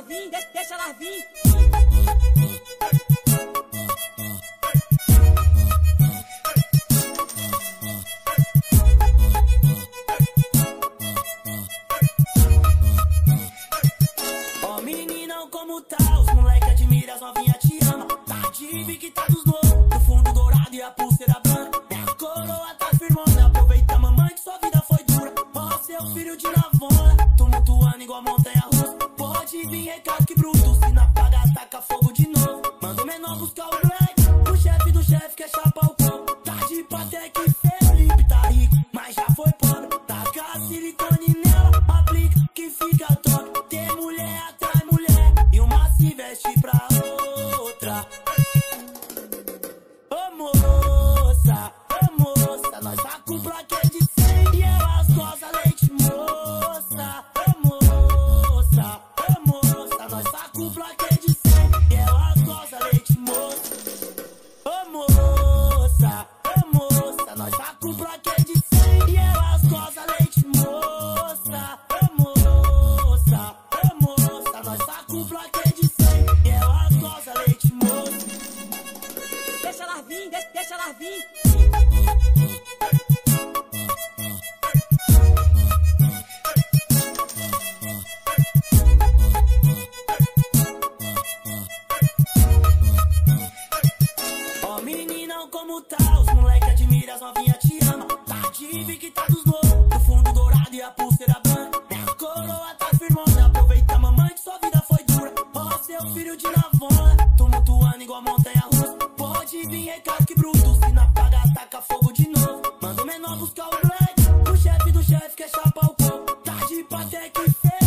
elas vir, deixa elas vir. Ó oh, meninão, como tá? Os moleque admira, as novinha te ama. Tá de que tá dos loucos, no fundo dourado e a pulseira branca. A coroa tá firmona, aproveita mamãe que sua vida foi dura. Ó oh, seu filho de navona, tumultuando igual montanha russa. Pode vir recalque bruto, se não apaga, ataca fogo de novo. Manda o menor buscar o black, o chefe do chefe quer chapar o pão. Tá de Patek Felipe, tá rico, mas já foi pobre. Taca a silicone nela, aplica que fica top. Tem mulher atrai mulher, e uma se veste pra outra. Ô moça, nós tá com plaquete de 100 e elas gozam leite moça. Ô moça, nós tá com plaquete de 100 e elas gozam leite moça. Ô moça, nós tá com plaquete de 100 e elas gozam leite moça. Ô moça, nós tá com plaquete de 100 e elas gozam leite moça. Deixa elas vir, deixa elas vir. Ó oh, meninão, como tá? Os moleque admira, as novinha te ama. Tá de que tá dos loucos, no fundo dourado e a pulseira branca. A coroa tá firmona, aproveita mamãe que sua vida foi dura. Ó oh, seu filho de navona, tumultuando igual montanha russa. Pode vir recalque bruto, se não apaga, ataca fogo de novo. Manda o menor buscar o black, o chefe do chefe quer chapar o pão. Tá de Patek Felipe.